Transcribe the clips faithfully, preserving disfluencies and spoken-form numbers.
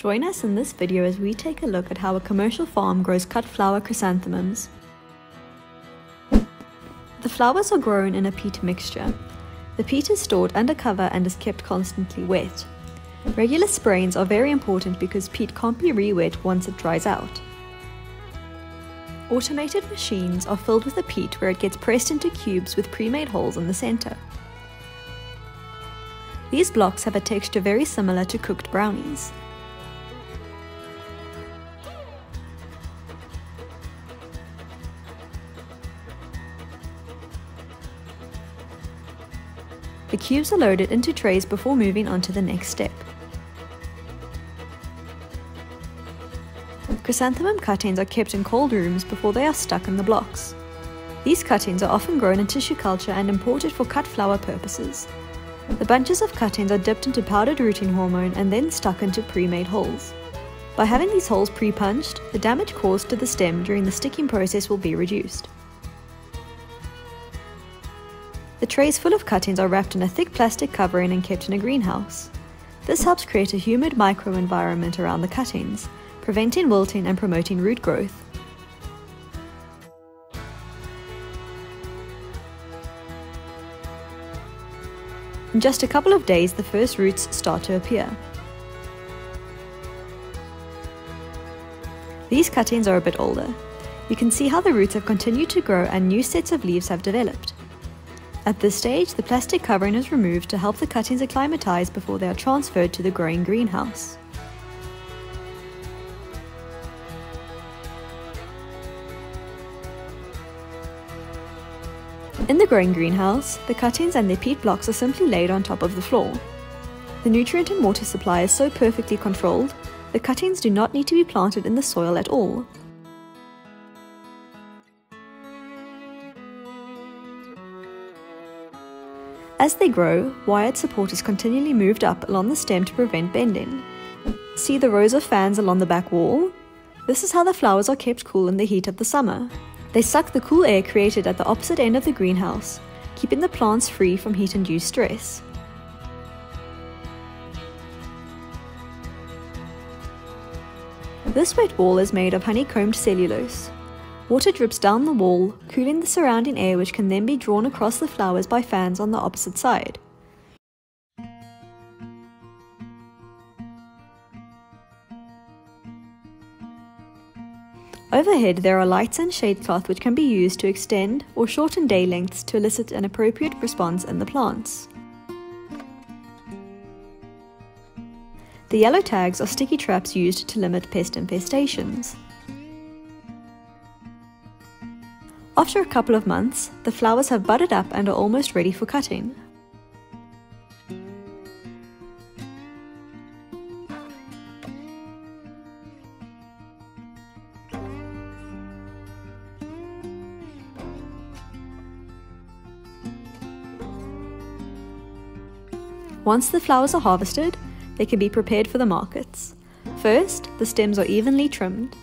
Join us in this video as we take a look at how a commercial farm grows cut flower chrysanthemums. The flowers are grown in a peat mixture. The peat is stored undercover and is kept constantly wet. Regular sprains are very important because peat can't be re-wet once it dries out. Automated machines are filled with the peat where it gets pressed into cubes with pre-made holes in the center. These blocks have a texture very similar to cooked brownies. The cubes are loaded into trays before moving on to the next step. Chrysanthemum cuttings are kept in cold rooms before they are stuck in the blocks. These cuttings are often grown in tissue culture and imported for cut flower purposes. The bunches of cuttings are dipped into powdered rooting hormone and then stuck into pre-made holes. By having these holes pre-punched, the damage caused to the stem during the sticking process will be reduced. The trays full of cuttings are wrapped in a thick plastic covering and kept in a greenhouse. This helps create a humid microenvironment around the cuttings, preventing wilting and promoting root growth. In just a couple of days, the first roots start to appear. These cuttings are a bit older. You can see how the roots have continued to grow and new sets of leaves have developed. At this stage, the plastic covering is removed to help the cuttings acclimatize before they are transferred to the growing greenhouse. In the growing greenhouse, the cuttings and their peat blocks are simply laid on top of the floor. The nutrient and water supply is so perfectly controlled, the cuttings do not need to be planted in the soil at all. As they grow, wired support is continually moved up along the stem to prevent bending. See the rows of fans along the back wall? This is how the flowers are kept cool in the heat of the summer. They suck the cool air created at the opposite end of the greenhouse, keeping the plants free from heat-induced stress. This wet wall is made of honeycombed cellulose. Water drips down the wall, cooling the surrounding air, which can then be drawn across the flowers by fans on the opposite side. Overhead, there are lights and shade cloth which can be used to extend or shorten day lengths to elicit an appropriate response in the plants. The yellow tags are sticky traps used to limit pest infestations. After a couple of months, the flowers have budded up and are almost ready for cutting. Once the flowers are harvested, they can be prepared for the markets. First, the stems are evenly trimmed.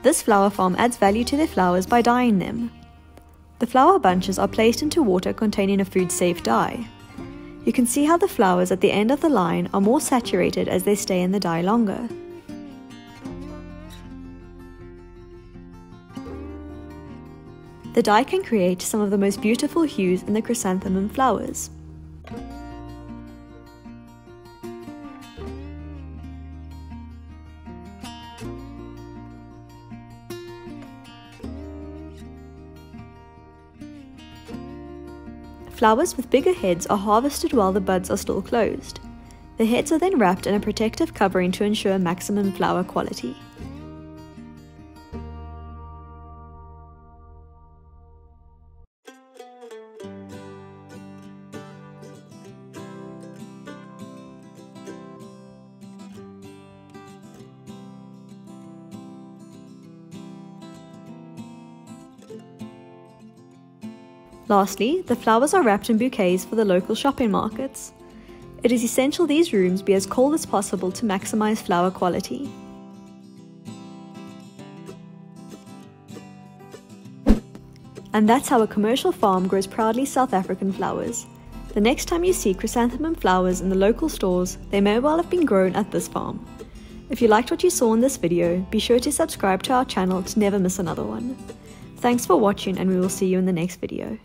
This flower farm adds value to their flowers by dyeing them. The flower bunches are placed into water containing a food-safe dye. You can see how the flowers at the end of the line are more saturated as they stay in the dye longer. The dye can create some of the most beautiful hues in the chrysanthemum flowers. Flowers with bigger heads are harvested while the buds are still closed. The heads are then wrapped in a protective covering to ensure maximum flower quality. Lastly, the flowers are wrapped in bouquets for the local shopping markets. It is essential these rooms be as cold as possible to maximize flower quality. And that's how a commercial farm grows proudly South African flowers. The next time you see chrysanthemum flowers in the local stores, they may well have been grown at this farm. If you liked what you saw in this video, be sure to subscribe to our channel to never miss another one. Thanks for watching, and we will see you in the next video.